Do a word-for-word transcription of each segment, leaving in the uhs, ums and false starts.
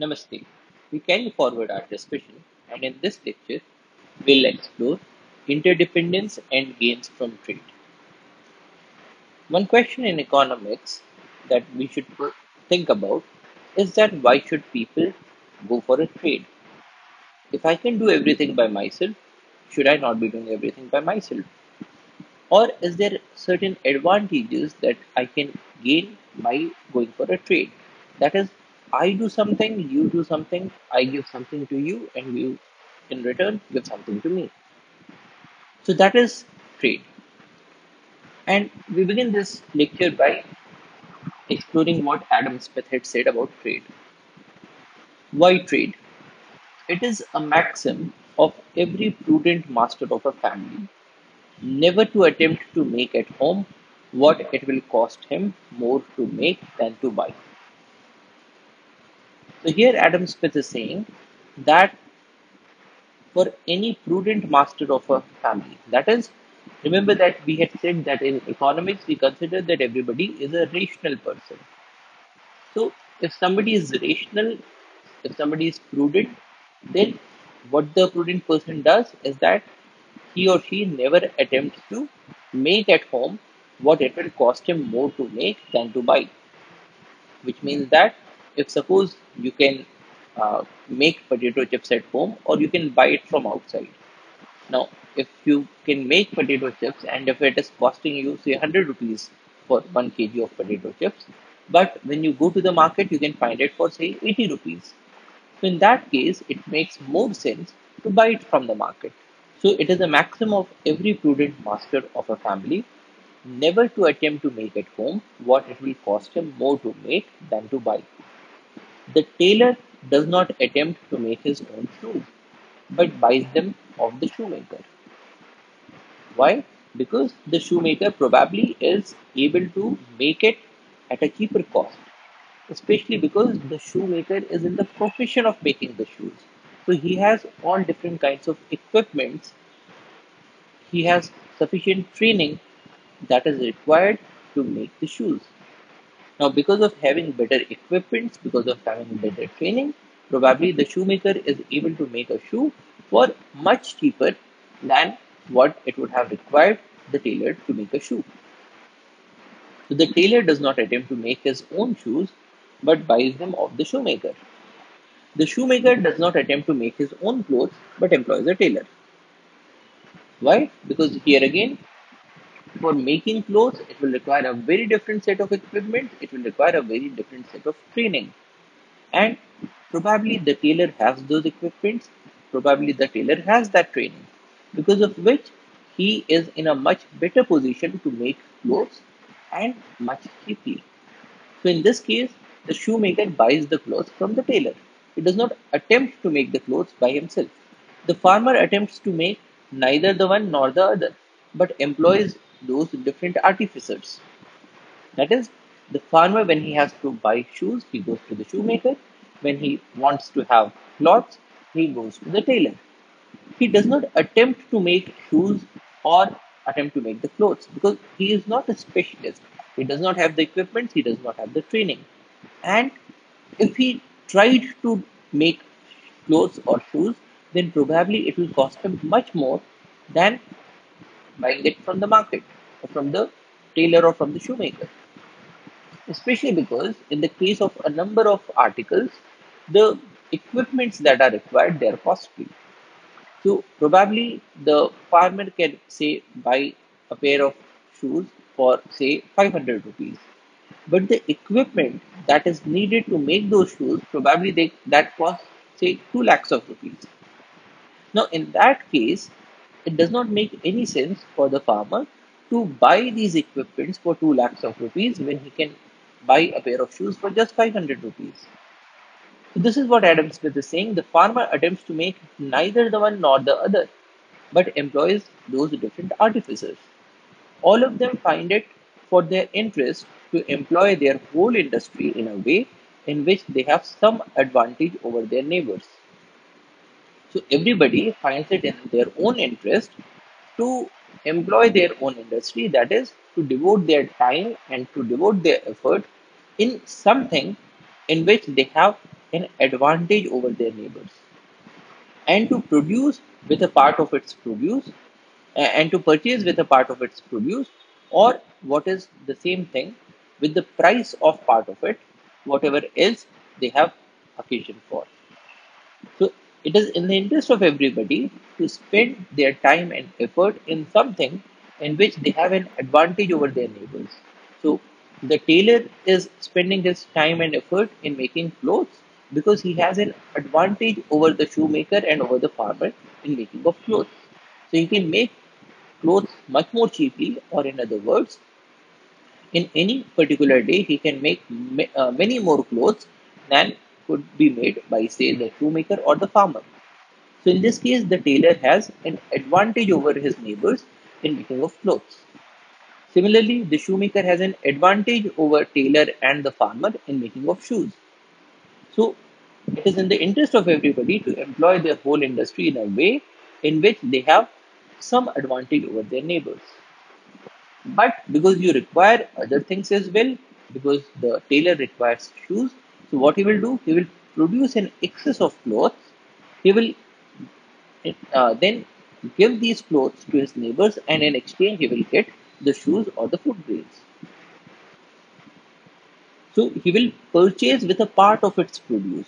Namaste. We carry forward our discussion, and in this lecture, we'll explore interdependence and gains from trade. One question in economics that we should think about is that why should people go for a trade? If I can do everything by myself, should I not be doing everything by myself? Or is there certain advantages that I can gain by going for a trade? That is, I do something, you do something, I give something to you, and you in return give something to me. So that is trade. And we begin this lecture by exploring what Adam Smith had said about trade. Why trade? It is a maxim of every prudent master of a family, never to attempt to make at home what it will cost him more to make than to buy. So here Adam Smith is saying that for any prudent master of a family, that is, remember that we had said that in economics, we consider that everybody is a rational person. So if somebody is rational, if somebody is prudent, then what the prudent person does is that he or she never attempts to make at home what it will cost him more to make than to buy, which means that if suppose you can uh, make potato chips at home, or you can buy it from outside. Now, if you can make potato chips and if it is costing you say one hundred rupees for one kilogram of potato chips, but when you go to the market, you can find it for say eighty rupees. So in that case, it makes more sense to buy it from the market. So it is a maxim of every prudent master of a family, never to attempt to make at home what it will cost him more to make than to buy. The tailor does not attempt to make his own shoes, but buys them of the shoemaker. Why? Because the shoemaker probably is able to make it at a cheaper cost, especially because the shoemaker is in the profession of making the shoes. So he has all different kinds of equipments. He has sufficient training that is required to make the shoes. Now, because of having better equipments, because of having better training, probably the shoemaker is able to make a shoe for much cheaper than what it would have required the tailor to make a shoe. So the tailor does not attempt to make his own shoes, but buys them of the shoemaker. The shoemaker does not attempt to make his own clothes, but employs a tailor. Why? Because here again, for making clothes, it will require a very different set of equipment, it will require a very different set of training. And probably the tailor has those equipments, probably the tailor has that training, because of which he is in a much better position to make clothes and much cheaply. So in this case, the shoemaker buys the clothes from the tailor. He does not attempt to make the clothes by himself. The farmer attempts to make neither the one nor the other, but employs those different artificers. That is, the farmer, when he has to buy shoes, he goes to the shoemaker. When he wants to have cloths, he goes to the tailor. He does not attempt to make shoes or attempt to make the clothes, because he is not a specialist. He does not have the equipment, he does not have the training. And if he tried to make clothes or shoes, then probably it will cost him much more than buying it from the market or from the tailor or from the shoemaker, especially because in the case of a number of articles, the equipments that are required, they are costly. So probably the farmer can say buy a pair of shoes for say five hundred rupees, but the equipment that is needed to make those shoes, probably they, that costs say two lakhs of rupees. Now in that case, it does not make any sense for the farmer to buy these equipments for two lakhs of rupees when he can buy a pair of shoes for just five hundred rupees. So this is what Adam Smith is saying. The farmer attempts to make neither the one nor the other, but employs those different artificers. All of them find it for their interest to employ their whole industry in a way in which they have some advantage over their neighbors. So everybody finds it in their own interest to employ their own industry, that is, to devote their time and to devote their effort in something in which they have an advantage over their neighbors, and to produce with a part of its produce, and to purchase with a part of its produce, or what is the same thing, with the price of part of it, whatever else they have occasion for. So it is in the interest of everybody to spend their time and effort in something in which they have an advantage over their neighbors. So the tailor is spending his time and effort in making clothes because he has an advantage over the shoemaker and over the farmer in making of clothes. So he can make clothes much more cheaply, or in other words, in any particular day, he can make ma uh, many more clothes than could be made by, say, the shoemaker or the farmer. So in this case, the tailor has an advantage over his neighbors in making of clothes. Similarly, the shoemaker has an advantage over tailor and the farmer in making of shoes. So it is in the interest of everybody to employ their whole industry in a way in which they have some advantage over their neighbors. But because you require other things as well, because the tailor requires shoes, so what he will do, he will produce an excess of clothes. He will uh, then give these clothes to his neighbors, and in exchange he will get the shoes or the food grains. So he will purchase with a part of its produce,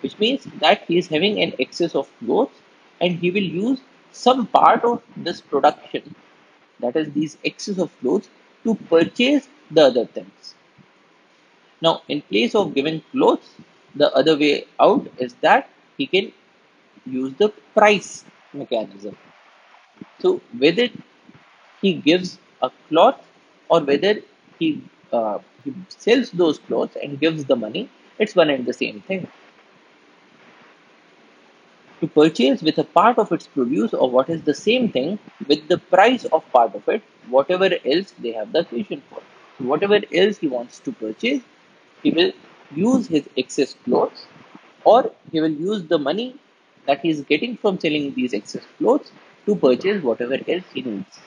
which means that he is having an excess of clothes, and he will use some part of this production, that is, these excess of clothes, to purchase the other things. Now, in place of giving clothes, the other way out is that he can use the price mechanism. So whether he gives a cloth or whether he, uh, he sells those clothes and gives the money, it's one and the same thing. To purchase with a part of its produce, or what is the same thing, with the price of part of it, whatever else they have the occasion for. So whatever else he wants to purchase, he will use his excess clothes, or he will use the money that he is getting from selling these excess clothes to purchase whatever else he needs.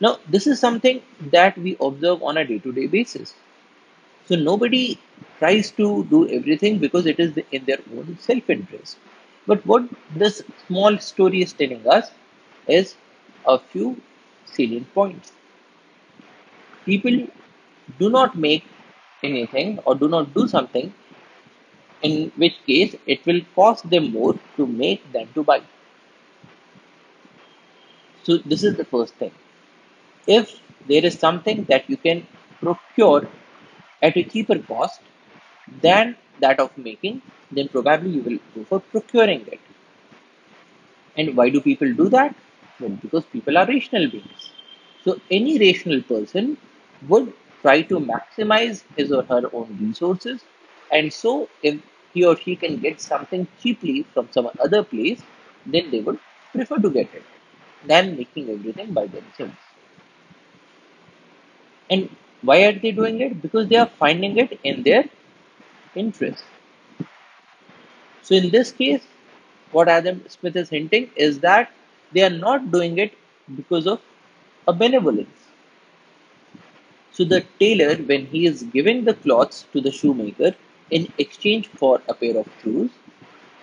Now, this is something that we observe on a day-to-day basis. So nobody tries to do everything because it is in their own self-interest. But what this small story is telling us is a few salient points. People do not make anything or do not do something in which case it will cost them more to make than to buy. So this is the first thing. If there is something that you can procure at a cheaper cost than that of making, then probably you will go for procuring it. And why do people do that? Well, because people are rational beings. So any rational person would try to maximize his or her own resources, and so if he or she can get something cheaply from some other place, then they would prefer to get it than making everything by themselves. And why are they doing it? Because they are finding it in their interest. So in this case, what Adam Smith is hinting is that they are not doing it because of a benevolence. So the tailor, when he is giving the cloths to the shoemaker in exchange for a pair of shoes,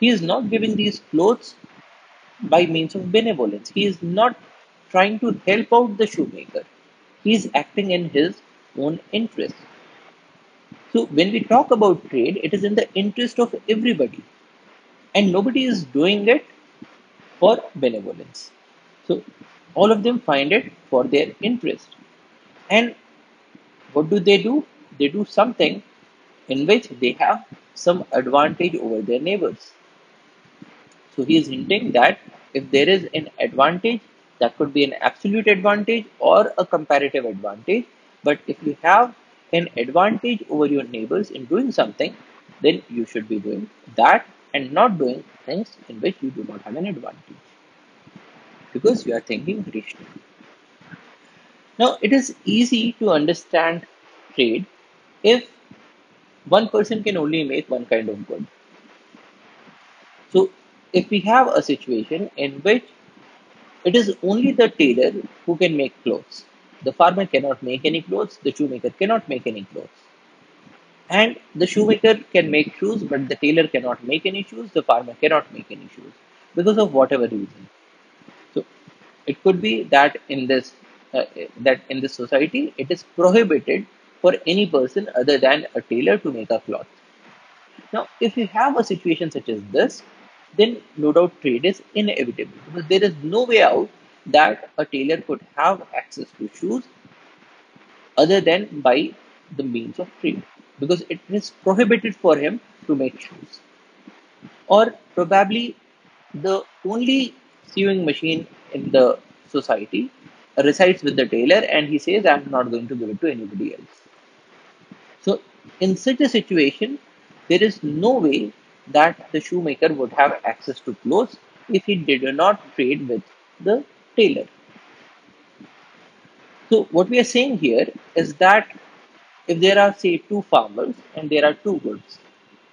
he is not giving these clothes by means of benevolence. He is not trying to help out the shoemaker. He is acting in his own interest. So when we talk about trade, it is in the interest of everybody, and nobody is doing it for benevolence. So all of them find it for their interest. And what do they do? They do something in which they have some advantage over their neighbors. So he is hinting that if there is an advantage, that could be an absolute advantage or a comparative advantage, but if you have an advantage over your neighbors in doing something, then you should be doing that and not doing things in which you do not have an advantage, because you are thinking rationally. Now, it is easy to understand trade if one person can only make one kind of good. So, if we have a situation in which it is only the tailor who can make clothes, the farmer cannot make any clothes, the shoemaker cannot make any clothes, and the shoemaker can make shoes, but the tailor cannot make any shoes, the farmer cannot make any shoes, because of whatever reason. So, it could be that in this uh, that in this society, it is prohibited for any person other than a tailor to make a cloth. Now, if you have a situation such as this, then no doubt trade is inevitable, because there is no way out that a tailor could have access to shoes other than by the means of trade, because it is prohibited for him to make shoes. Or probably the only sewing machine in the society resides with the tailor, and he says, I'm not going to give it to anybody else. So in such a situation, there is no way that the shoemaker would have access to clothes if he did not trade with the tailor. So what we are saying here is that if there are, say, two farmers and there are two goods,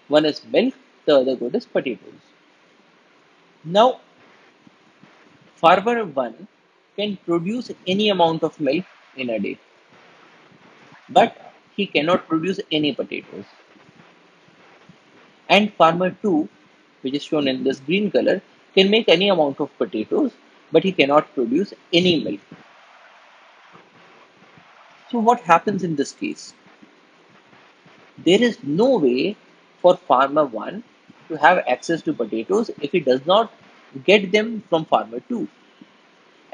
one is milk, the other good is potatoes. Now, farmer one can produce any amount of milk in a day, but he cannot produce any potatoes. And farmer two, which is shown in this green color, can make any amount of potatoes, but he cannot produce any milk. So what happens in this case? There is no way for farmer one to have access to potatoes if he does not get them from farmer two.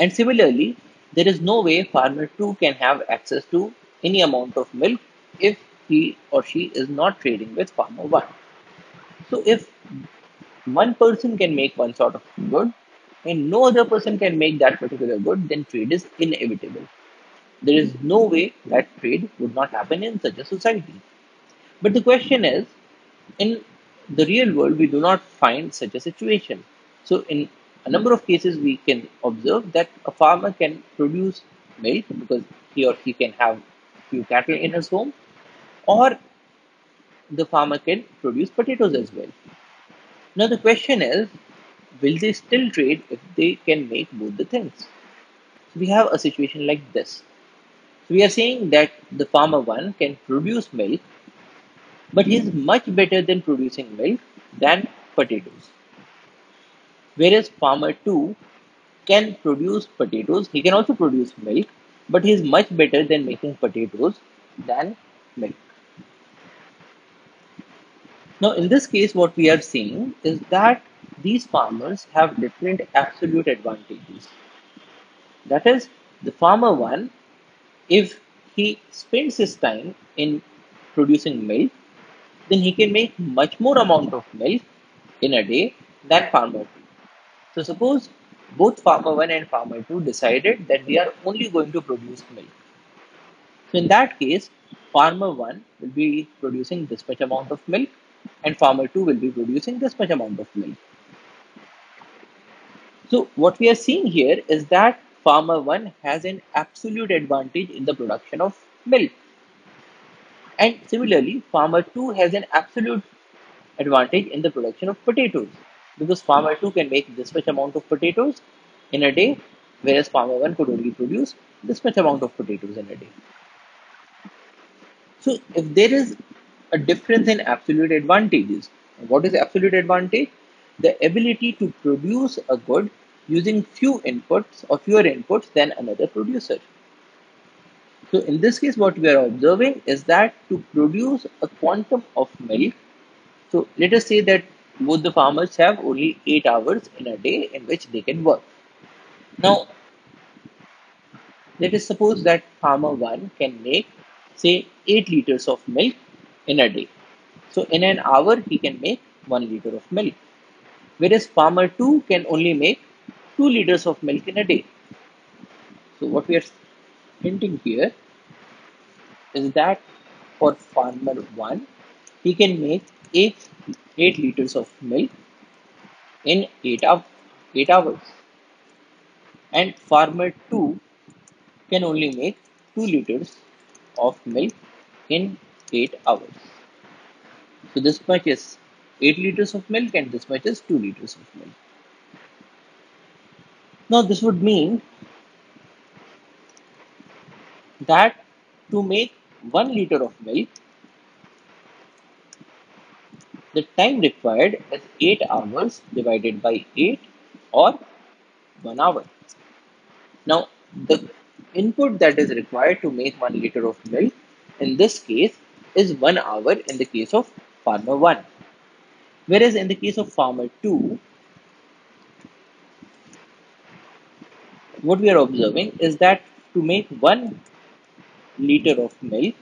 And similarly, there is no way farmer two can have access to any amount of milk if he or she is not trading with farmer one. So if one person can make one sort of good and no other person can make that particular good, then trade is inevitable. There is no way that trade would not happen in such a society. But the question is, in the real world, we do not find such a situation. So in a number of cases, we can observe that a farmer can produce milk because he or she can have few cattle in his home, or the farmer can produce potatoes as well. Now the question is, will they still trade if they can make both the things? So we have a situation like this. So we are saying that the farmer one can produce milk, but he is much better than producing milk than potatoes. Whereas farmer two can produce potatoes, he can also produce milk, but he is much better than making potatoes than milk. Now, in this case, what we are seeing is that these farmers have different absolute advantages. That is, the farmer one, if he spends his time in producing milk, then he can make much more amount of milk in a day than farmer two. So suppose both farmer one and farmer two decided that we are only going to produce milk. So in that case, farmer one will be producing this much amount of milk, and farmer two will be producing this much amount of milk. So what we are seeing here is that farmer one has an absolute advantage in the production of milk. And similarly, farmer two has an absolute advantage in the production of potatoes, because farmer two can make this much amount of potatoes in a day, whereas farmer one could only produce this much amount of potatoes in a day. So if there is a difference in absolute advantages. What is absolute advantage? The ability to produce a good using few inputs or fewer inputs than another producer. So in this case, what we are observing is that to produce a quantum of milk, so let us say that both the farmers have only eight hours in a day in which they can work. Now, let us suppose that farmer one can make, say, eight liters of milk in a day. So in an hour, he can make one liter of milk. Whereas farmer two can only make two liters of milk in a day. So what we are hinting here is that for farmer one, he can make eight liters of milk in eight hours, and farmer two can only make two liters of milk in eight hours. So this much is eight liters of milk and this much is two liters of milk. Now this would mean that to make one liter of milk, the time required is eight hours divided by eight, or one hour. Now the input that is required to make one liter of milk in this case is one hour in the case of farmer one. Whereas in the case of farmer two, what we are observing is that to make one liter of milk,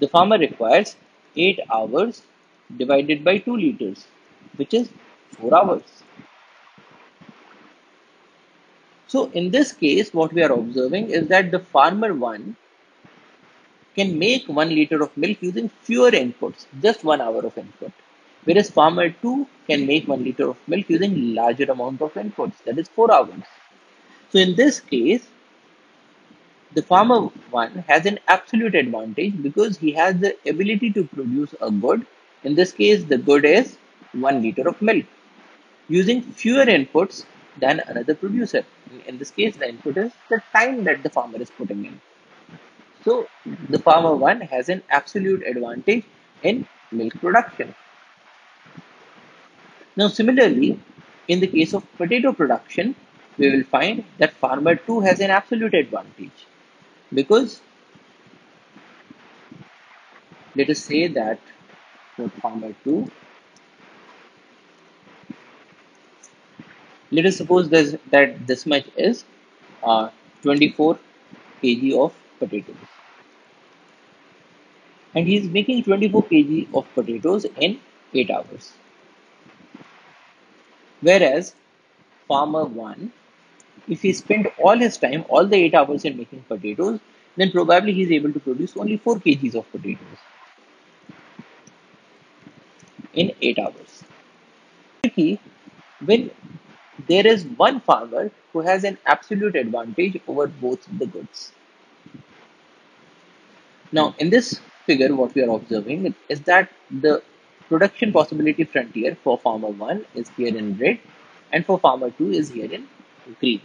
the farmer requires eight hours divided by two liters, which is four hours. So in this case, what we are observing is that the farmer one can make one liter of milk using fewer inputs, just one hour of input. Whereas farmer two can make one liter of milk using larger amount of inputs, that is four hours. So in this case, the farmer one has an absolute advantage because he has the ability to produce a good. In this case, the good is one liter of milk using fewer inputs than another producer. In this case, the input is the time that the farmer is putting in. So the farmer one has an absolute advantage in milk production. Now similarly, in the case of potato production, we will find that farmer two has an absolute advantage. Because let us say that for farmer two, let us suppose this, that this much is uh, twenty-four kilograms of potatoes, and he is making twenty-four kilograms of potatoes in eight hours. Whereas farmer one, if he spent all his time, all the eight hours in making potatoes, then probably he is able to produce only four kilograms of potatoes in eight hours. When there is one farmer who has an absolute advantage over both the goods. Now in this figure, what we are observing is that the production possibility frontier for farmer one is here in red, and for farmer two is here in green.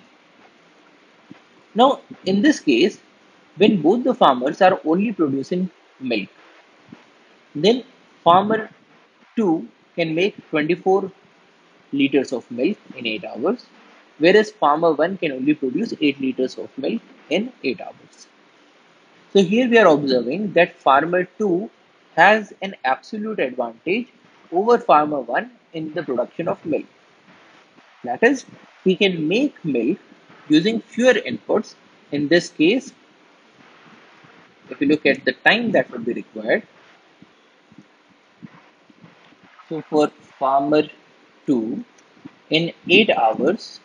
Now in this case, when both the farmers are only producing milk, then farmer two can make twenty-four liters of milk in eight hours, whereas farmer one can only produce eight liters of milk in eight hours. So here we are observing that farmer two has an absolute advantage over farmer one in the production of milk. That is, he can make milk using fewer inputs. In this case, if you look at the time that would be required, so for farmer two, in eight hours,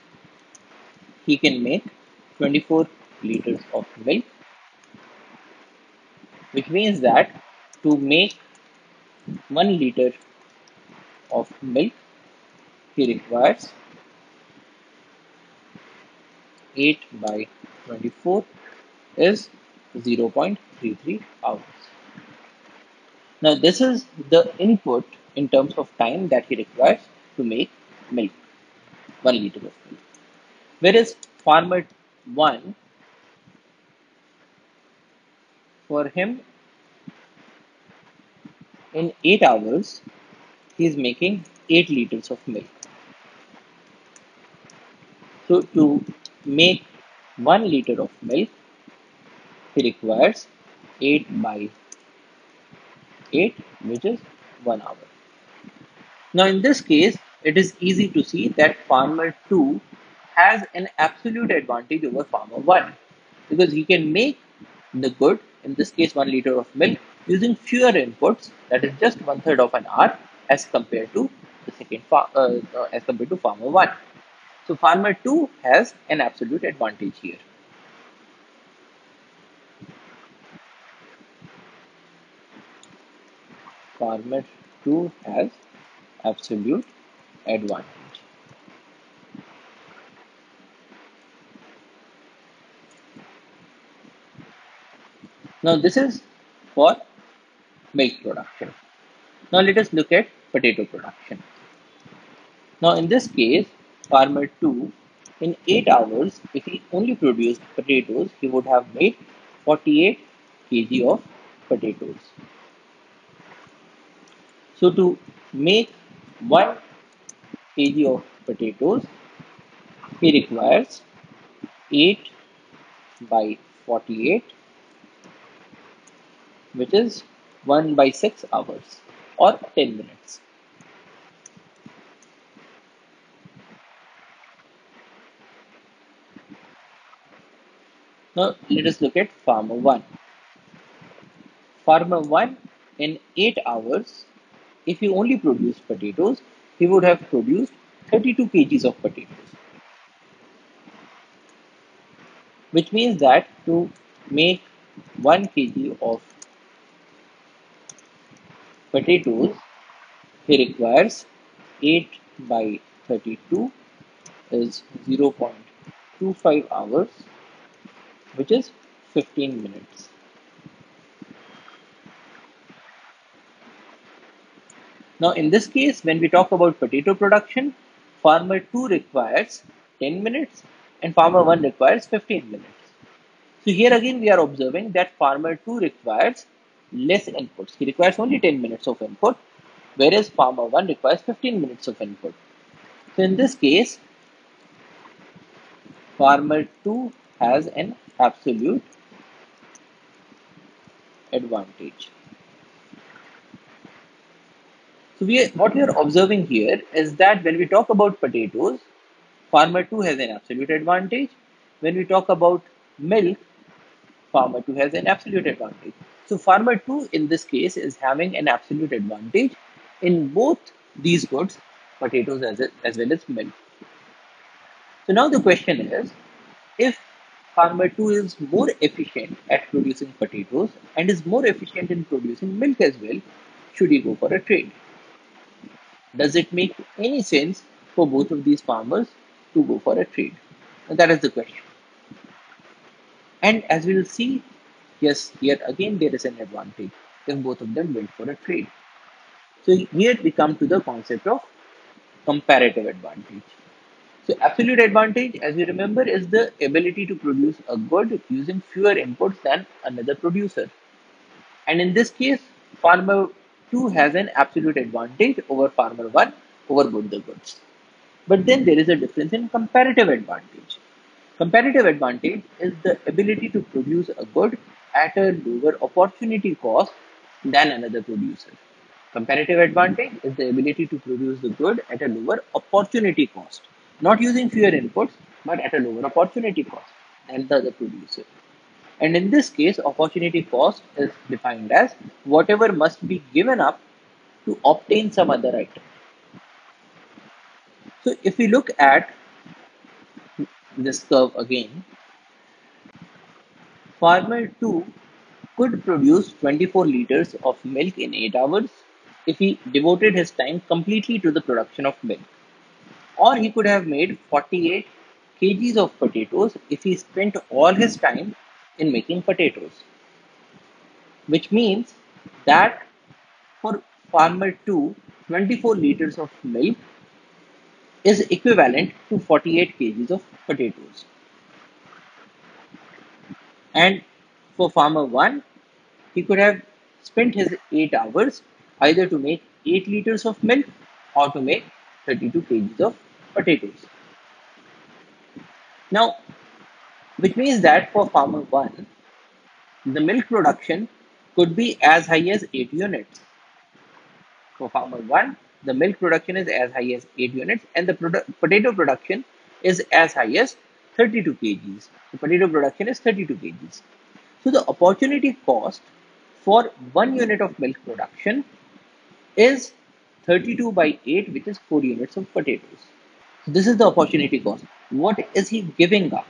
he can make twenty-four liters of milk, which means that to make one liter of milk, he requires eight by twenty-four is zero point three three hours. Now this is the input in terms of time that he requires to make milk, one liter of milk. Whereas farmer one, for him, in eight hours, he is making eight liters of milk. So to make one liter of milk, he requires eight by eight, which is one hour. Now in this case, it is easy to see that farmer two has an absolute advantage over farmer one, because he can make the good, in this case one liter of milk, using fewer inputs, that is just one third of an hour, as compared to the second far, uh, uh, as compared to farmer one. So farmer two has an absolute advantage here. format two has absolute advantage. Now this is for milk production. Now let us look at potato production. Now in this case, farmer two, in eight hours, if he only produced potatoes, he would have made forty-eight kilograms of potatoes. So to make one kilogram of potatoes, he requires eight by forty-eight, which is one by six hours or ten minutes. Now let us look at farmer one. Farmer one, in eight hours, if he only produced potatoes, he would have produced thirty-two kilograms of potatoes. Which means that to make one kilogram of potatoes, he requires eight by thirty-two is zero point two five hours, which is fifteen minutes. Now in this case, when we talk about potato production, farmer two requires ten minutes and farmer one requires fifteen minutes. So here again we are observing that farmer two requires less inputs. He requires only ten minutes of input, whereas farmer one requires fifteen minutes of input. So in this case, farmer two has an absolute advantage. So we are, what we are observing here is that when we talk about potatoes, farmer two has an absolute advantage. When we talk about milk, farmer two has an absolute advantage. So farmer two in this case is having an absolute advantage in both these goods, potatoes as, a, as well as milk. So now the question is, if farmer two is more efficient at producing potatoes and is more efficient in producing milk as well, should he go for a trade? Does it make any sense for both of these farmers to go for a trade? And that is the question. And as we will see, yes, here again there is an advantage if both of them went for a trade. So here we come to the concept of comparative advantage. So absolute advantage, as we remember, is the ability to produce a good using fewer inputs than another producer. And in this case, farmer two has an absolute advantage over farmer one over both the goods. But then there is a difference in comparative advantage. Comparative advantage is the ability to produce a good at a lower opportunity cost than another producer. Comparative advantage is the ability to produce the good at a lower opportunity cost. Not using fewer inputs, but at a lower opportunity cost than the other producer. And in this case, opportunity cost is defined as whatever must be given up to obtain some other item. So if we look at this curve again, farmer two could produce twenty-four liters of milk in eight hours if he devoted his time completely to the production of milk. Or he could have made forty-eight kilograms of potatoes if he spent all his time in making potatoes. Which means that for farmer two, twenty-four liters of milk is equivalent to forty-eight kilograms of potatoes. And for farmer one, he could have spent his eight hours either to make eight liters of milk or to make thirty-two kilograms of potatoes. Now, which means that for farmer one, the milk production could be as high as eight units. For farmer one, the milk production is as high as eight units and the produ potato production is as high as thirty-two kilograms. The potato production is thirty-two kilograms. So the opportunity cost for one unit of milk production is thirty-two by eight, which is four units of potatoes. So this is the opportunity cost. What is he giving up?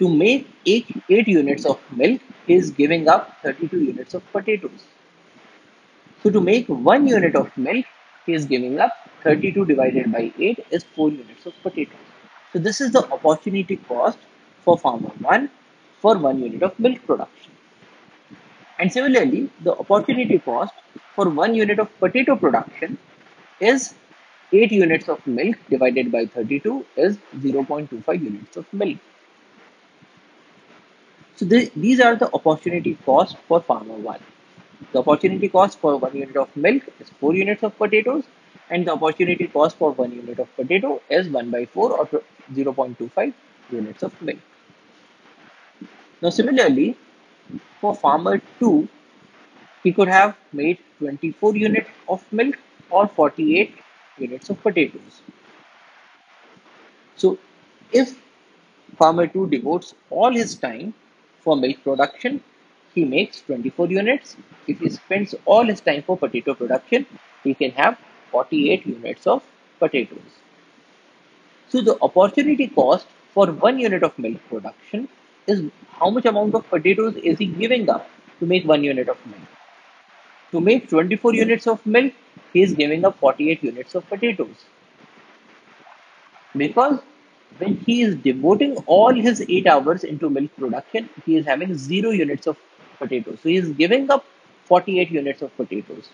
To make eight, eight units of milk, he is giving up thirty-two units of potatoes. So to make one unit of milk, he is giving up thirty-two divided by eight is four units of potatoes. So this is the opportunity cost for farmer one for one unit of milk production. And similarly, the opportunity cost for one unit of potato production is eight units of milk divided by thirty-two is zero point two five units of milk. So th these are the opportunity cost for farmer one. The opportunity cost for one unit of milk is four units of potatoes, and the opportunity cost for one unit of potato is one by four or zero point two five units of milk. Now similarly, for farmer two, he could have made twenty-four units of milk or forty-eight units of potatoes. So if farmer two devotes all his time for milk production, he makes twenty-four units. If he spends all his time for potato production, he can have forty-eight units of potatoes. So the opportunity cost for one unit of milk production is how much amount of potatoes is he giving up to make one unit of milk. To make twenty-four units of milk, he is giving up forty-eight units of potatoes. Because when he is devoting all his eight hours into milk production, he is having zero units of potatoes. So he is giving up forty-eight units of potatoes.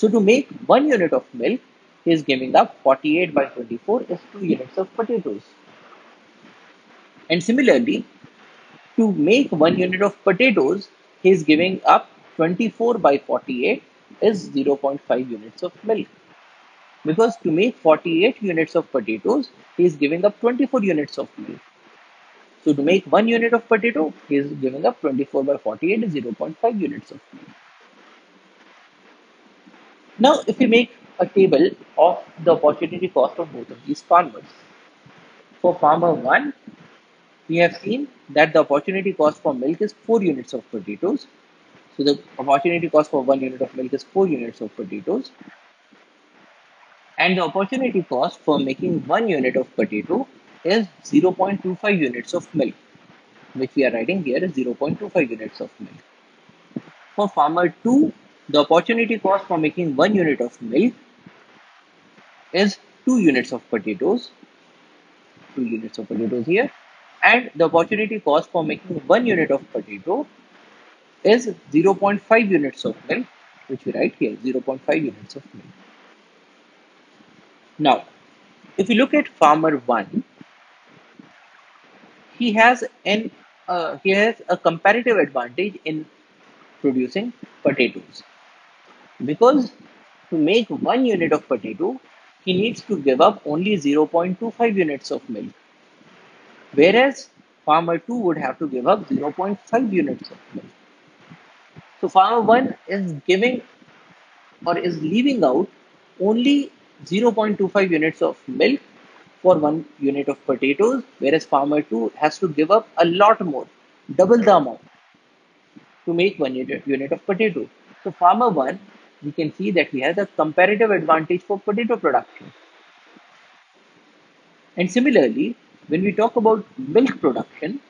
So to make one unit of milk, he is giving up forty-eight by twenty-four is two units of potatoes. And similarly, to make one unit of potatoes, he is giving up twenty-four by forty-eight is zero point five units of milk. Because to make forty-eight units of potatoes, he is giving up twenty-four units of milk. So to make one unit of potato, he is giving up twenty-four by forty-eight is zero point five units of milk. Now, if we make a table of the opportunity cost of both of these farmers. For farmer one, we have seen that the opportunity cost for milk is four units of potatoes. So the opportunity cost for one unit of milk is four units of potatoes. And the opportunity cost for making one unit of potato is zero point two five units of milk, which we are writing here is zero point two five units of milk. For farmer two, the opportunity cost for making one unit of milk is two units of potatoes, two units of potatoes here, and the opportunity cost for making one unit of potato is zero point five units of milk, which we write here zero point five units of milk. Now, if you look at farmer one, he has an uh, he has a comparative advantage in producing potatoes, because to make one unit of potato, he needs to give up only zero point two five units of milk, whereas farmer two would have to give up zero point five units of milk. So farmer one is giving or is leaving out only zero point two five units of milk for one unit of potatoes, whereas farmer two has to give up a lot more, double the amount, to make one unit, unit of potato. So farmer one, we can see that he has a comparative advantage for potato production. And similarly, when we talk about milk production,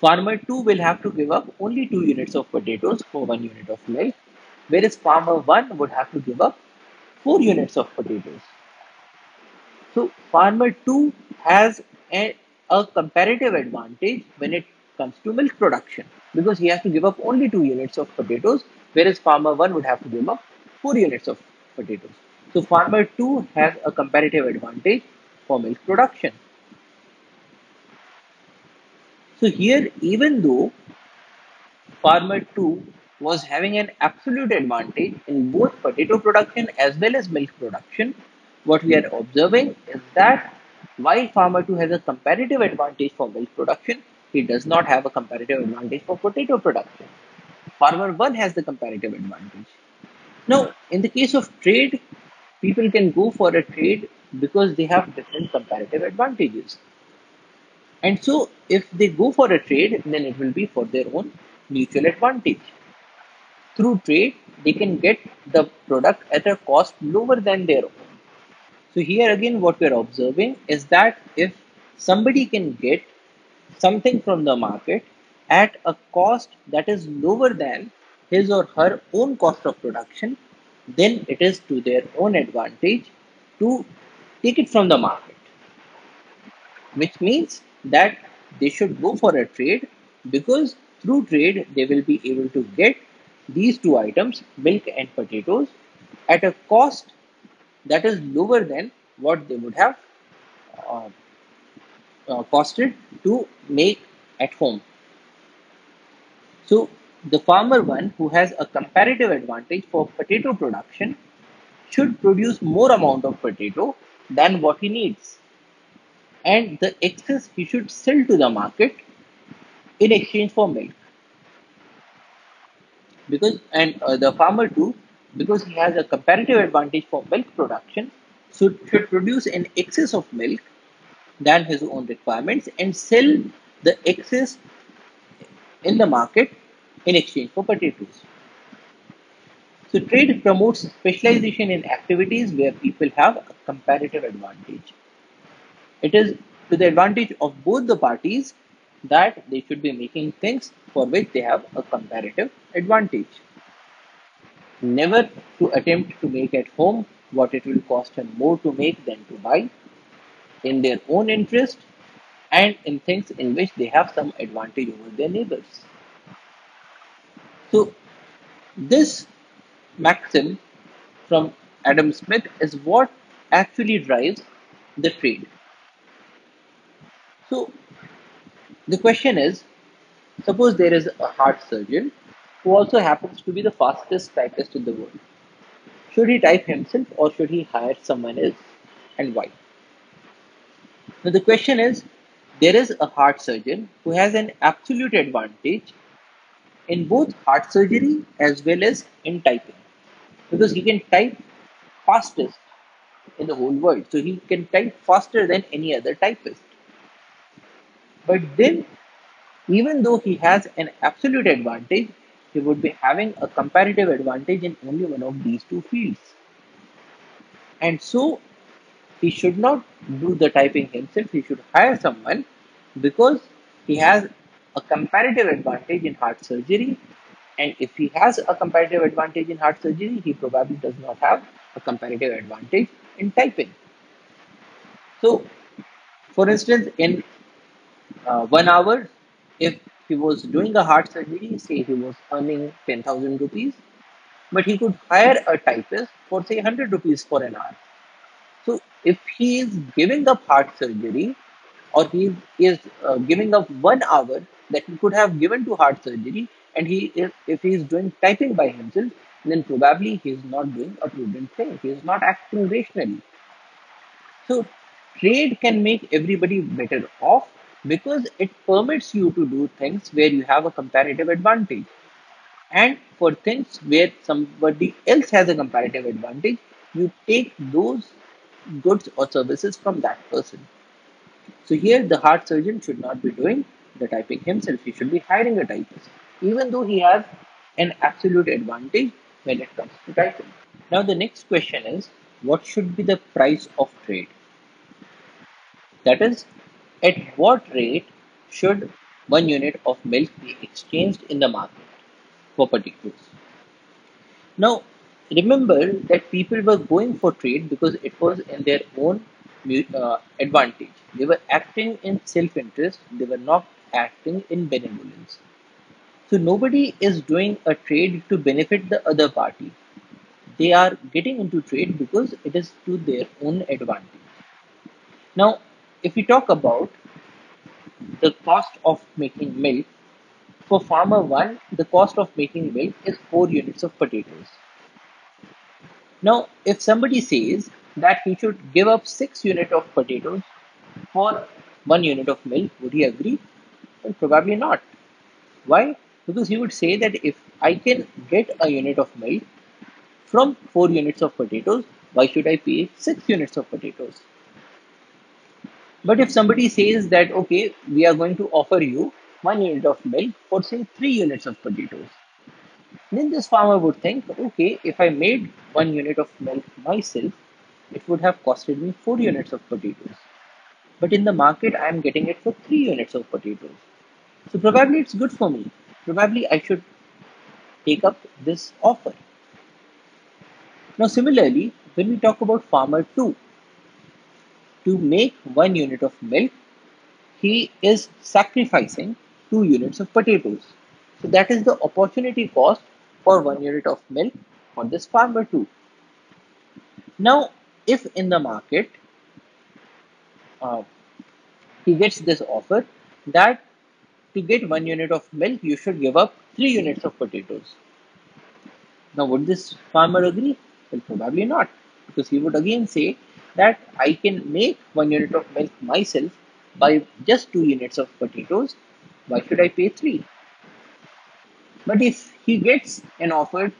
farmer two will have to give up only two units of potatoes for one unit of milk, whereas farmer one would have to give up four units of potatoes. So farmer two has a, a comparative advantage when it comes to milk production, because he has to give up only two units of potatoes, whereas farmer one would have to give up four units of potatoes. So farmer two has a comparative advantage for milk production. So here, even though farmer two was having an absolute advantage in both potato production as well as milk production, what we are observing is that while farmer two has a comparative advantage for milk production, he does not have a comparative advantage for potato production. Farmer one has the comparative advantage. Now, in the case of trade, people can go for a trade because they have different comparative advantages. And so, if they go for a trade, then it will be for their own mutual advantage. Through trade, they can get the product at a cost lower than their own. So here again, what we are observing is that if somebody can get something from the market at a cost that is lower than his or her own cost of production, then it is to their own advantage to take it from the market, which means that they should go for a trade, because through trade they will be able to get these two items, milk and potatoes, at a cost that is lower than what they would have uh, uh, costed to make at home. So the farmer one who has a comparative advantage for potato production should produce more amount of potato than what he needs, and the excess he should sell to the market in exchange for milk. Because and uh, the farmer too, because he has a comparative advantage for milk production, should, should produce an excess of milk than his own requirements and sell the excess in the market in exchange for potatoes. So trade promotes specialization in activities where people have a comparative advantage. It is to the advantage of both the parties that they should be making things for which they have a comparative advantage. Never to attempt to make at home what it will cost him more to make than to buy, in their own interest and in things in which they have some advantage over their neighbors. So this maxim from Adam Smith is what actually drives the trade. So the question is, suppose there is a heart surgeon who also happens to be the fastest typist in the world. Should he type himself or should he hire someone else, and why? Now the question is, there is a heart surgeon who has an absolute advantage in both heart surgery as well as in typing, because he can type fastest in the whole world. So he can type faster than any other typist. But then, even though he has an absolute advantage, he would be having a comparative advantage in only one of these two fields. And so he should not do the typing himself, he should hire someone, because he has a comparative advantage in heart surgery, and if he has a comparative advantage in heart surgery, he probably does not have a comparative advantage in typing. So for instance, in uh, one hour, if he was doing a heart surgery, say he was earning ten thousand rupees, but he could hire a typist for say one hundred rupees for an hour. So if he is giving up heart surgery, or he is uh, giving up one hour that he could have given to heart surgery, and he is, if he is doing typing by himself, then probably he is not doing a prudent thing. He is not acting rationally. So trade can make everybody better off, because it permits you to do things where you have a comparative advantage. And for things where somebody else has a comparative advantage, you take those goods or services from that person. So here the heart surgeon should not be doing the typing himself, he should be hiring a typist, even though he has an absolute advantage when it comes to typing. Now the next question is, what should be the price of trade? That is, at what rate should one unit of milk be exchanged in the market for potatoes? Now remember that people were going for trade because it was in their own uh, advantage. They were acting in self-interest, they were not acting in benevolence. So nobody is doing a trade to benefit the other party. They are getting into trade because it is to their own advantage. Now, if we talk about the cost of making milk, for farmer one, the cost of making milk is four units of potatoes. Now, if somebody says that he should give up six units of potatoes for one unit of milk, would he agree? Well, probably not. Why? Because he would say that if I can get a unit of milk from four units of potatoes, why should I pay six units of potatoes? But if somebody says that, okay, we are going to offer you one unit of milk for say three units of potatoes, then this farmer would think, okay, if I made one unit of milk myself, it would have costed me four units of potatoes. But in the market, I am getting it for three units of potatoes. So probably it's good for me. Probably I should take up this offer. Now similarly, when we talk about farmer two, to make one unit of milk, he is sacrificing two units of potatoes. So that is the opportunity cost for one unit of milk for this farmer two. Now, if in the market uh, he gets this offer that to get one unit of milk, you should give up three units of potatoes. Now, would this farmer agree? Well, probably not, because he would again say that I can make one unit of milk myself by just two units of potatoes. Why should I pay three? But if he gets an offer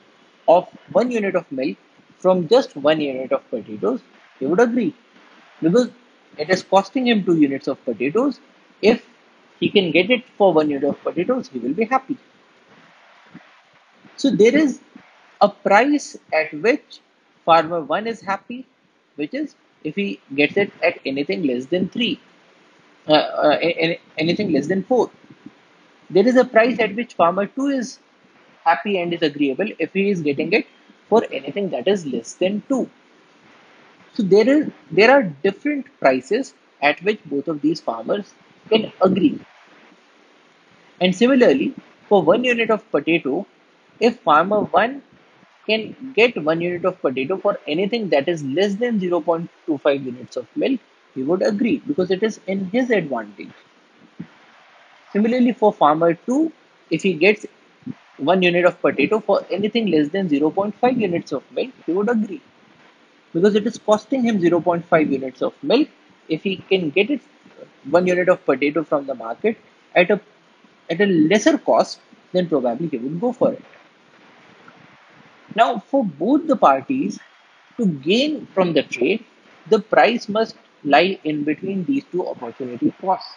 of one unit of milk from just one unit of potatoes, he would agree, because it is costing him two units of potatoes. If he can get it for one unit of potatoes, he will be happy. So there is a price at which farmer one is happy, which is if he gets it at anything less than three, uh, uh, anything less than four. There is a price at which farmer two is happy and is agreeable if he is getting it for anything that is less than two. So there is there are different prices at which both of these farmers can agree. And similarly, for one unit of potato, if farmer one can get one unit of potato for anything that is less than zero point two five units of milk, he would agree, because it is in his advantage. Similarly, for farmer two, if he gets one unit of potato for anything less than zero point five units of milk, he would agree, because it is costing him zero point five units of milk. If he can get it one unit of potato from the market at a at a lesser cost, then probably he would go for it. Now, for both the parties to gain from the trade, the price must lie in between these two opportunity costs.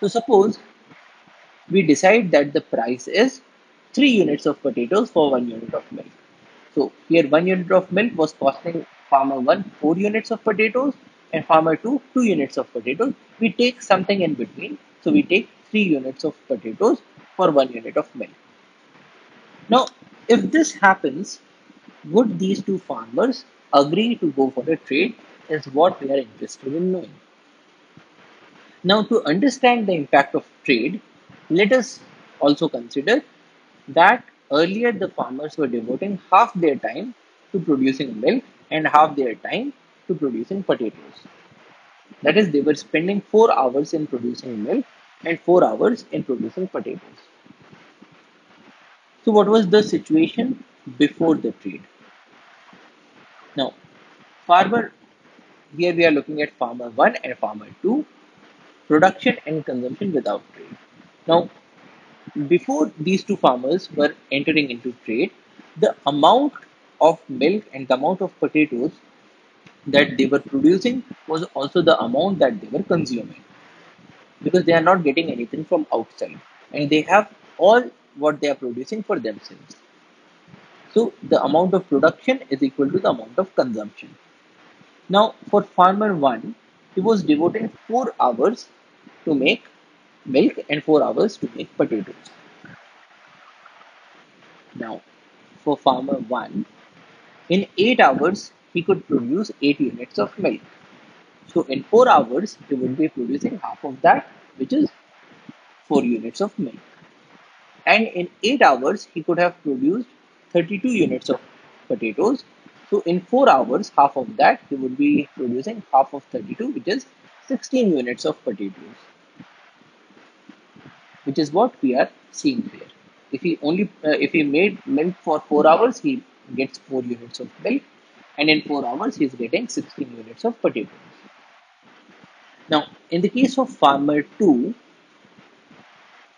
So suppose we decide that the price is three units of potatoes for one unit of milk. So here one unit of milk was costing farmer one four units of potatoes and farmer two two units of potatoes. We take something in between. So we take three units of potatoes for one unit of milk. Now, if this happens, would these two farmers agree to go for a trade is what we are interested in knowing. Now, to understand the impact of trade, let us also consider that earlier the farmers were devoting half their time to producing milk and half their time to producing potatoes. That is, they were spending four hours in producing milk and four hours in producing potatoes. So what was the situation before the trade? Now, farmer, here we are looking at farmer one and farmer two, production and consumption without trade. Now, before these two farmers were entering into trade, the amount of milk and the amount of potatoes that they were producing was also the amount that they were consuming, because they are not getting anything from outside and they have all what they are producing for themselves. So the amount of production is equal to the amount of consumption. Now, for farmer one, he was devoting four hours to make milk and four hours to make potatoes. Now, for farmer one, in eight hours, he could produce eight units of milk. So in four hours, he would be producing half of that, which is four units of milk. And in eight hours, he could have produced thirty-two units of potatoes. So in four hours, half of that, he would be producing half of thirty-two, which is sixteen units of potatoes, which is what we are seeing here. If he only, uh, if he made milk for four hours, he gets four units of milk, and in four hours, he is getting sixteen units of potatoes. Now, in the case of farmer two,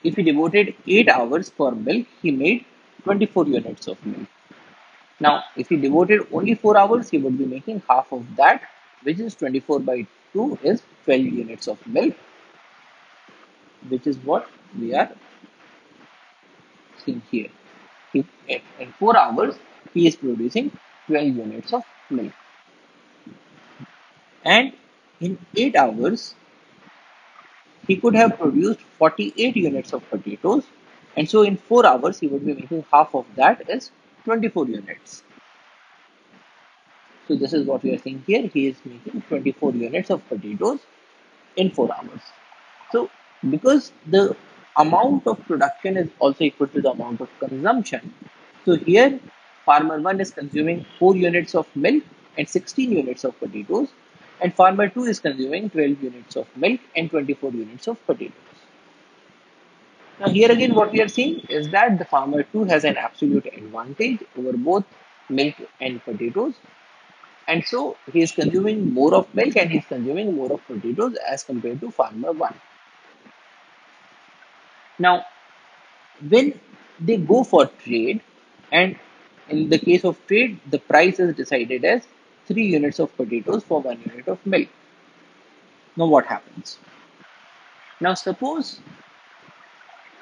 if he devoted eight hours for milk, he made twenty-four units of milk. Now, if he devoted only four hours, he would be making half of that, which is twenty-four by two is twelve units of milk, which is what we are seeing here. He, in four hours, he is producing twelve units of milk. And in eight hours, he could have produced forty-eight units of potatoes And so in four hours, you would be making half of that is twenty-four units. So this is what we are seeing here. He is making twenty-four units of potatoes in four hours. So because the amount of production is also equal to the amount of consumption, so here farmer one is consuming four units of milk and sixteen units of potatoes, and farmer two is consuming twelve units of milk and twenty-four units of potatoes. Now here again what we are seeing is that the farmer two has an absolute advantage over both milk and potatoes, and so he is consuming more of milk and he is consuming more of potatoes as compared to farmer one. Now when they go for trade, and in the case of trade the price is decided as three units of potatoes for one unit of milk. Now what happens? Now suppose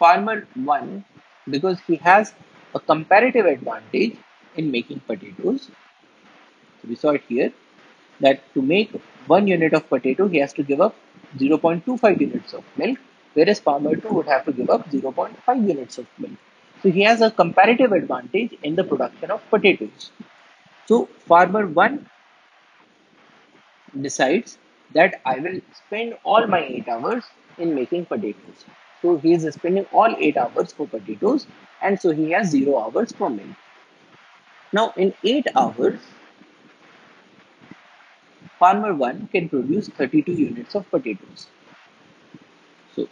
farmer one, because he has a comparative advantage in making potatoes, so we saw it here that to make one unit of potato he has to give up zero point two five units of milk, whereas farmer two would have to give up zero point five units of milk. So he has a comparative advantage in the production of potatoes. So farmer one decides that I will spend all my eight hours in making potatoes. So he is spending all eight hours for potatoes, and so he has zero hours for milk. Now in eight hours, farmer one can produce thirty-two units of potatoes, so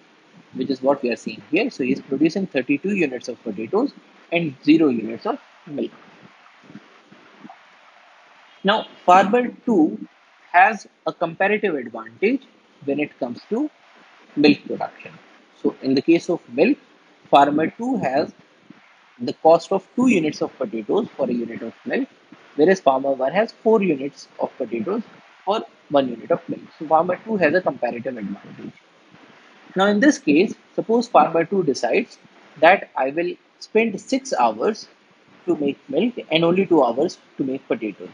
which is what we are seeing here. So he is producing thirty-two units of potatoes and zero units of milk. Now farmer two has a comparative advantage when it comes to milk production. So in the case of milk, farmer two has the cost of two units of potatoes for a unit of milk, whereas farmer one has four units of potatoes for one unit of milk. So farmer two has a comparative advantage. Now in this case, suppose farmer two decides that I will spend six hours to make milk and only two hours to make potatoes.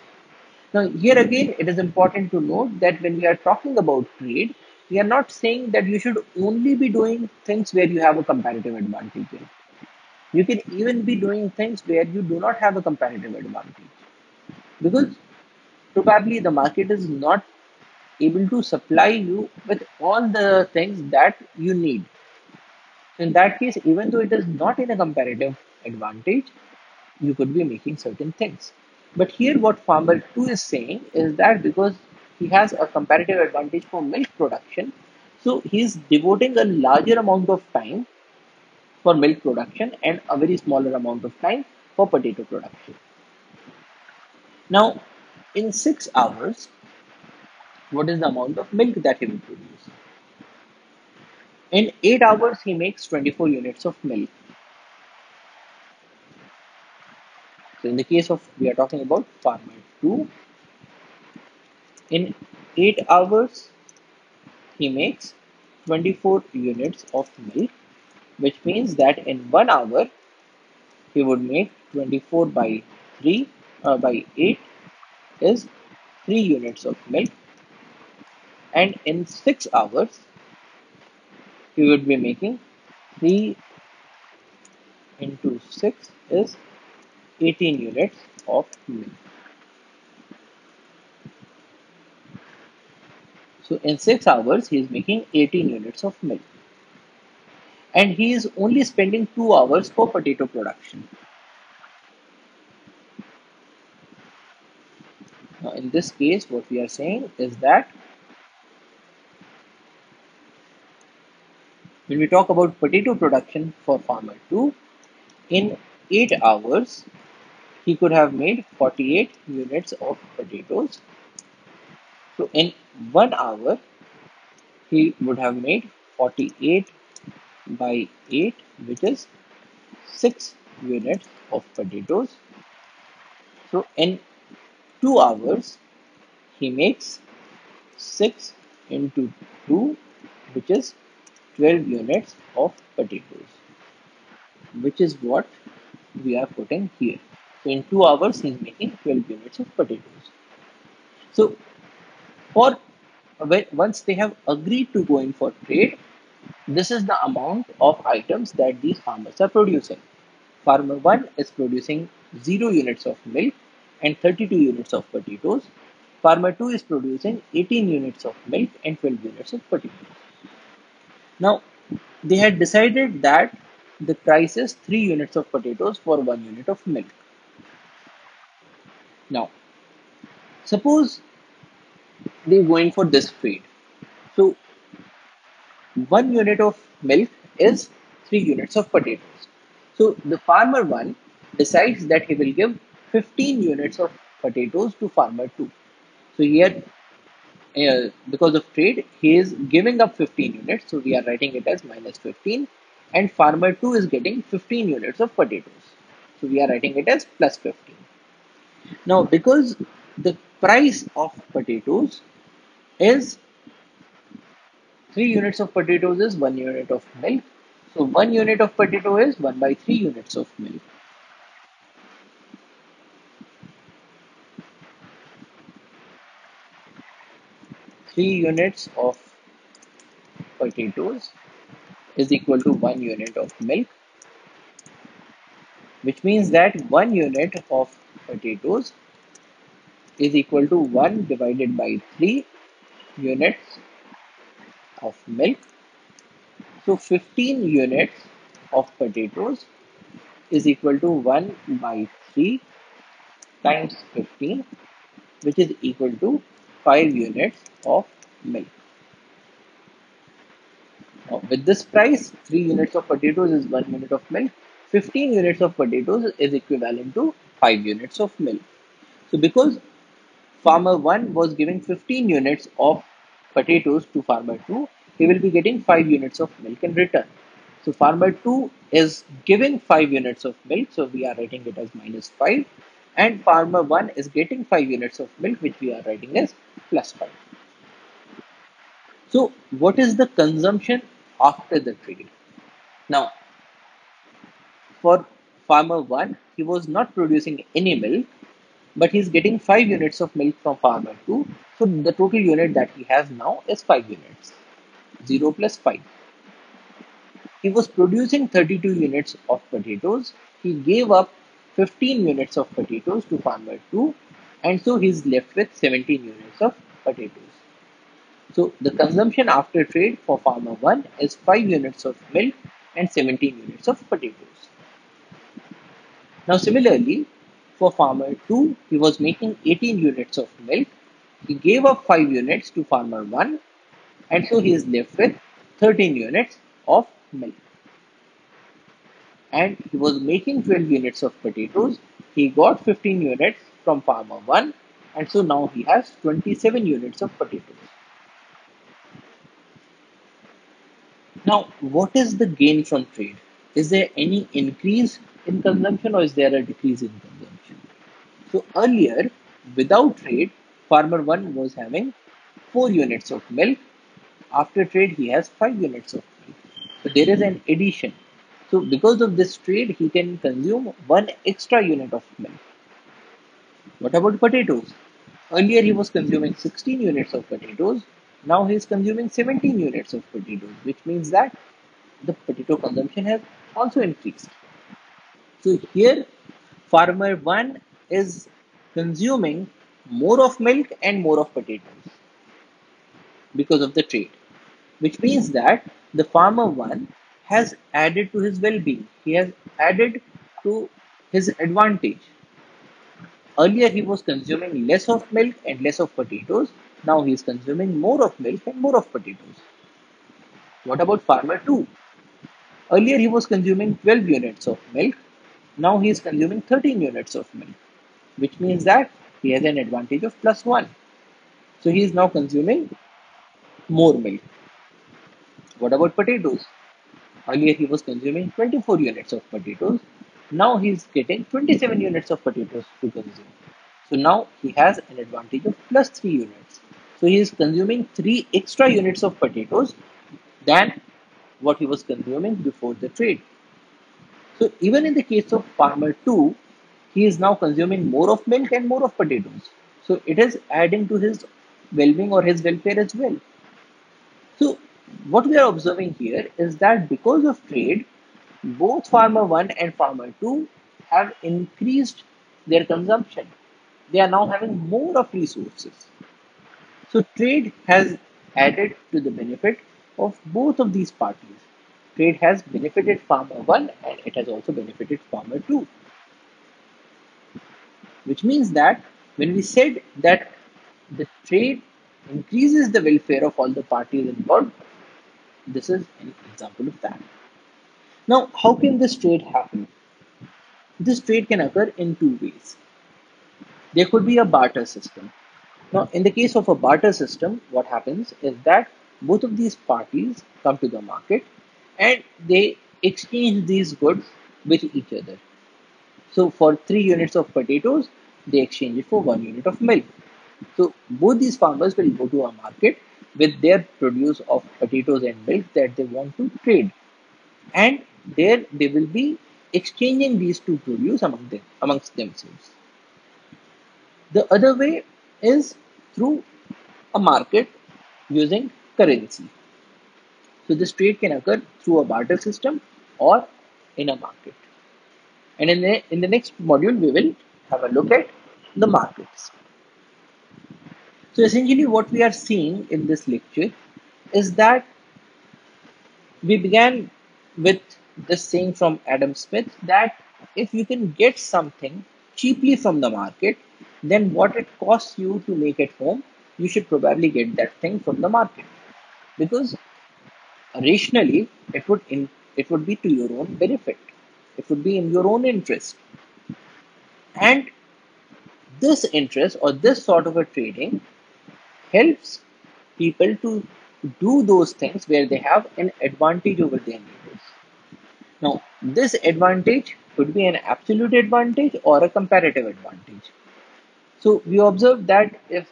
Now here again, it is important to note that when we are talking about trade, we are not saying that you should only be doing things where you have a comparative advantage. You can even be doing things where you do not have a comparative advantage, because probably the market is not able to supply you with all the things that you need. In that case, even though it is not in a comparative advantage, you could be making certain things. But here what farmer two is saying is that because he has a comparative advantage for milk production, so he is devoting a larger amount of time for milk production and a very smaller amount of time for potato production. Now, in six hours, what is the amount of milk that he will produce? In eight hours, he makes twenty-four units of milk. So, in the case of, we are talking about farmer two, in eight hours, he makes twenty-four units of milk, which means that in one hour, he would make twenty-four by three, uh, by eight is three units of milk. And in six hours, he would be making three into six is eighteen units of milk. So in six hours, he is making eighteen units of milk. And he is only spending two hours for potato production. Now in this case, what we are saying is that when we talk about potato production for farmer two, in eight hours, he could have made forty-eight units of potatoes. So in one hour, he would have made forty-eight by eight, which is six units of potatoes. So in two hours, he makes six into two, which is twelve units of potatoes, which is what we are putting here. So in two hours, he is making twelve units of potatoes. So, or once they have agreed to go in for trade, This is the amount of items that these farmers are producing. Farmer one is producing zero units of milk and thirty-two units of potatoes. Farmer two is producing eighteen units of milk and twelve units of potatoes. Now, they had decided that the price is three units of potatoes for one unit of milk. Now, suppose they're going for this feed. So, one unit of milk is three units of potatoes. So, the farmer one decides that he will give fifteen units of potatoes to farmer two. So here, uh, because of trade, he is giving up fifteen units. So we are writing it as minus fifteen, and farmer two is getting fifteen units of potatoes. So we are writing it as plus fifteen. Now, because the price of potatoes is three units of potatoes is one unit of milk. So one unit of potato is one by three units of milk. three units of potatoes is equal to one unit of milk, which means that one unit of potatoes is equal to one divided by three units of milk. So fifteen units of potatoes is equal to one by three times fifteen, which is equal to five units of milk. Now, with this price, three units of potatoes is one unit of milk. fifteen units of potatoes is equivalent to five units of milk. So because farmer one was giving fifteen units of potatoes to farmer two, he will be getting five units of milk in return. So farmer two is giving five units of milk, so we are writing it as minus five. And farmer one is getting five units of milk, which we are writing as plus five. So what is the consumption after the trade? Now, for farmer one, he was not producing any milk, but he's getting five units of milk from farmer two. So the total unit that he has now is five units, zero plus five. He was producing thirty-two units of potatoes. He gave up fifteen units of potatoes to farmer two, and so he's left with seventeen units of potatoes. So the consumption after trade for farmer one is five units of milk and seventeen units of potatoes. Now similarly, for farmer two, he was making eighteen units of milk. He gave up five units to farmer one, and so he is left with thirteen units of milk. And he was making twelve units of potatoes. He got fifteen units from farmer one, and so now he has twenty-seven units of potatoes. Now, what is the gain from trade? Is there any increase in consumption, or is there a decrease in consumption? So earlier, without trade, farmer one was having four units of milk. After trade, he has five units of milk. So there is an addition. So because of this trade, he can consume one extra unit of milk. What about potatoes? Earlier he was consuming sixteen units of potatoes. Now he is consuming seventeen units of potatoes, which means that the potato consumption has also increased. So here, farmer one is consuming more of milk and more of potatoes because of the trade, which means that the farmer one has added to his well-being. He has added to his advantage. Earlier he was consuming less of milk and less of potatoes. Now he is consuming more of milk and more of potatoes. What about farmer two? Earlier he was consuming twelve units of milk. Now he is consuming thirteen units of milk, which means that he has an advantage of plus one. So he is now consuming more milk. What about potatoes? Earlier he was consuming twenty-four units of potatoes. Now he is getting twenty-seven units of potatoes to consume. So now he has an advantage of plus three units. So he is consuming three extra units of potatoes than what he was consuming before the trade. So even in the case of farmer two, he is now consuming more of milk and more of potatoes. So it is adding to his well-being or his welfare as well. So what we are observing here is that because of trade, both farmer one and farmer two have increased their consumption. They are now having more of resources. So trade has added to the benefit of both of these parties. Trade has benefited farmer one and it has also benefited farmer two. Which means that when we said that the trade increases the welfare of all the parties involved, this is an example of that. Now, how can this trade happen? This trade can occur in two ways. There could be a barter system. Now, in the case of a barter system, what happens is that both of these parties come to the market and they exchange these goods with each other. So for three units of potatoes, they exchange it for one unit of milk. So both these farmers will go to a market with their produce of potatoes and milk that they want to trade. And there they will be exchanging these two produce among them, amongst themselves. The other way is through a market using currency. So this trade can occur through a barter system or in a market. And in the, in the next module, we will have a look at the markets. So essentially what we are seeing in this lecture is that we began with this saying from Adam Smith that if you can get something cheaply from the market, then what it costs you to make at home, you should probably get that thing from the market, because rationally it would in, it would be to your own benefit. It would be in your own interest. And this interest or this sort of a trading helps people to do those things where they have an advantage over their neighbors. Now, this advantage could be an absolute advantage or a comparative advantage. So we observe that if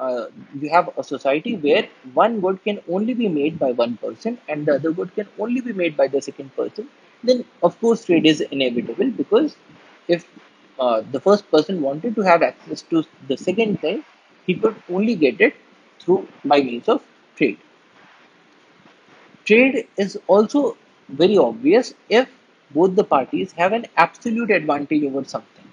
uh, you have a society where one good can only be made by one person and the other good can only be made by the second person, then of course trade is inevitable, because if uh, the first person wanted to have access to the second thing, he could only get it through by means of trade. Trade is also very obvious if both the parties have an absolute advantage over something.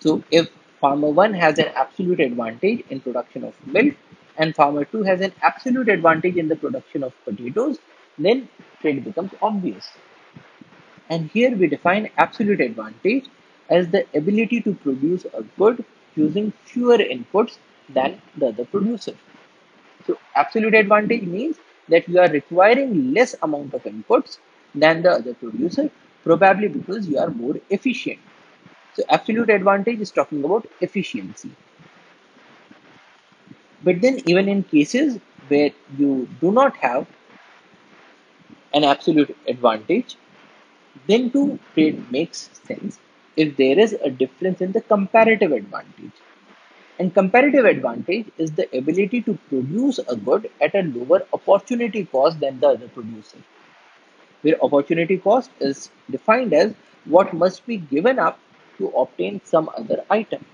So if farmer one has an absolute advantage in production of milk and farmer two has an absolute advantage in the production of potatoes, then trade becomes obvious. And here we define absolute advantage as the ability to produce a good using fewer inputs than the other producer. So absolute advantage means that you are requiring less amount of inputs than the other producer, probably because you are more efficient. So absolute advantage is talking about efficiency. But then even in cases where you do not have an absolute advantage, then too trade makes sense if there is a difference in the comparative advantage. And comparative advantage is the ability to produce a good at a lower opportunity cost than the other producer, where opportunity cost is defined as what must be given up to obtain some other item.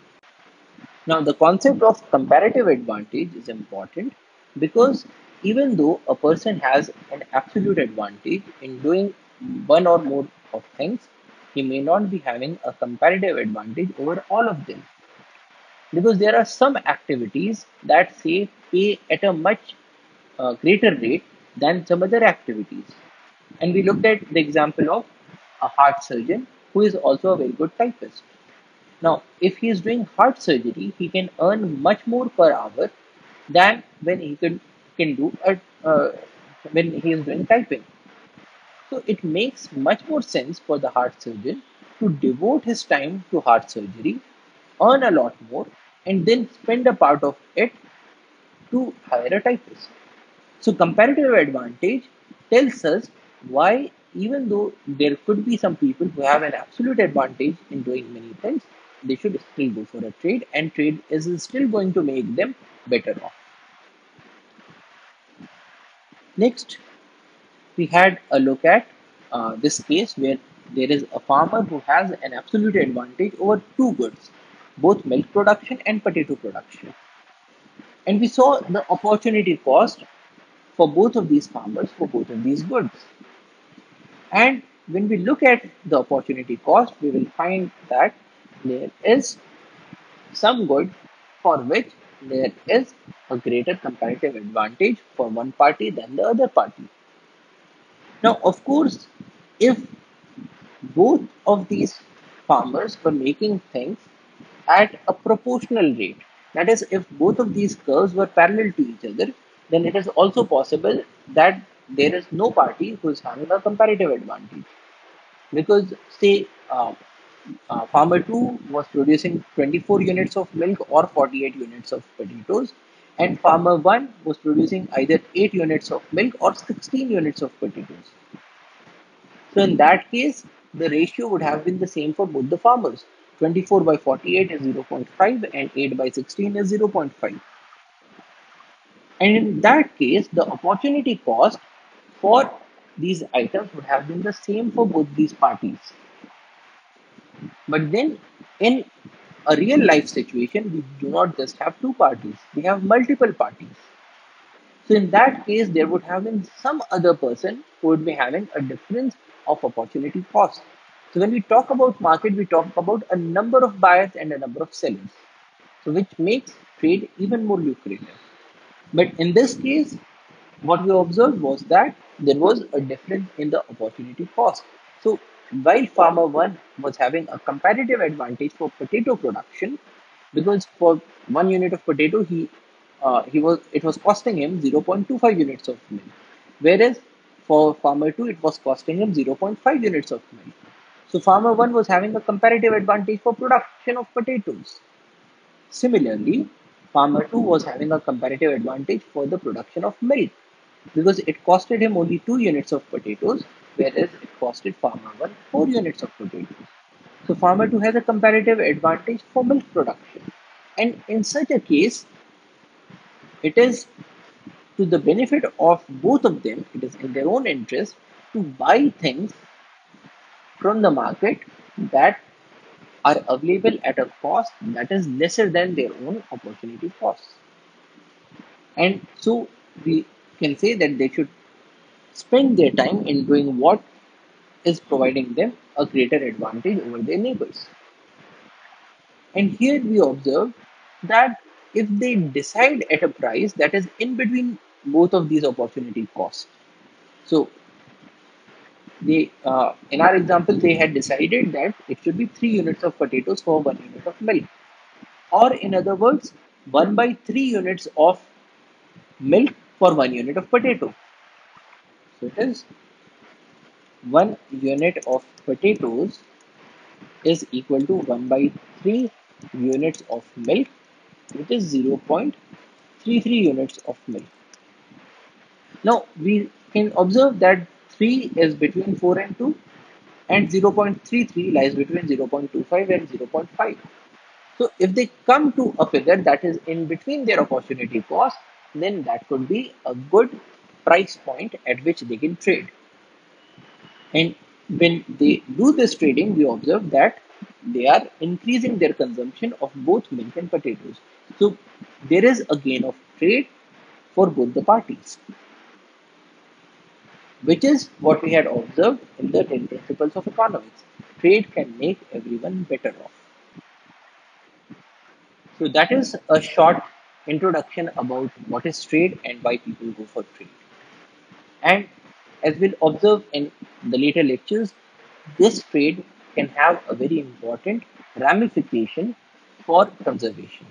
Now, the concept of comparative advantage is important because even though a person has an absolute advantage in doing one or more of things, he may not be having a comparative advantage over all of them, because there are some activities that say pay at a much uh, greater rate than some other activities. And we looked at the example of a heart surgeon who is also a very good typist. Now, if he is doing heart surgery, he can earn much more per hour than when he can, can do at, uh, when he is doing typing. So it makes much more sense for the heart surgeon to devote his time to heart surgery, earn a lot more, and then spend a part of it to hire a typist. So comparative advantage tells us why, even though there could be some people who have an absolute advantage in doing many things, they should still go for a trade, and trade is still going to make them better off. Next, we had a look at uh, this case where there is a farmer who has an absolute advantage over two goods, both milk production and potato production. And we saw the opportunity cost for both of these farmers, for both of these goods. And when we look at the opportunity cost, we will find that there is some good for which there is a greater comparative advantage for one party than the other party. Now, of course, if both of these farmers were making things at a proportional rate, that is, if both of these curves were parallel to each other, then it is also possible that there is no party who is having a comparative advantage. Because, say, uh, uh, farmer two was producing twenty-four units of milk or forty-eight units of potatoes, and farmer one was producing either eight units of milk or sixteen units of potatoes. So in that case, the ratio would have been the same for both the farmers. twenty-four by forty-eight is zero point five and eight by sixteen is zero point five. And in that case, the opportunity cost for these items would have been the same for both these parties. But then in a real life situation, we do not just have two parties, we have multiple parties. So in that case, there would have been some other person who would be having a difference of opportunity cost. So when we talk about market, we talk about a number of buyers and a number of sellers, so which makes trade even more lucrative. But in this case, what we observed was that there was a difference in the opportunity cost. So while farmer one was having a comparative advantage for potato production, because for one unit of potato, he uh, he was it was costing him zero point two five units of milk, whereas for farmer two, it was costing him zero point five units of milk. So farmer one was having a comparative advantage for production of potatoes. Similarly, farmer two was having a comparative advantage for the production of milk, because it costed him only two units of potatoes, whereas it costed farmer one four units of potatoes. So farmer two has a comparative advantage for milk production. And in such a case, it is to the benefit of both of them, it is in their own interest to buy things from the market that are available at a cost that is lesser than their own opportunity costs. And so we can say that they should spend their time in doing what is providing them a greater advantage over their neighbors. And here we observe that if they decide at a price that is in between both of these opportunity costs, so they, uh, in our example, they had decided that it should be three units of potatoes for one unit of milk, or in other words, one by three units of milk for one unit of potato. So it is one unit of potatoes is equal to one by three units of milk, which is zero point three three units of milk. Now we can observe that three is between four and two, and zero point three three lies between zero point two five and zero point five. So if they come to a figure that is in between their opportunity cost, then that could be a good price point at which they can trade. And when they do this trading, we observe that they are increasing their consumption of both milk and potatoes. So there is a gain of trade for both the parties, which is what we had observed in the ten principles of economics. Trade can make everyone better off. So that is a short introduction about what is trade and why people go for trade. And as we'll observe in the later lectures, this trade can have a very important ramification for conservation,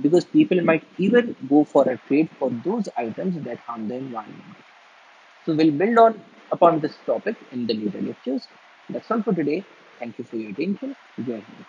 because people might even go for a trade for those items that harm the environment. So we'll build on upon this topic in the later lectures. That's all for today. Thank you for your attention. Goodbye.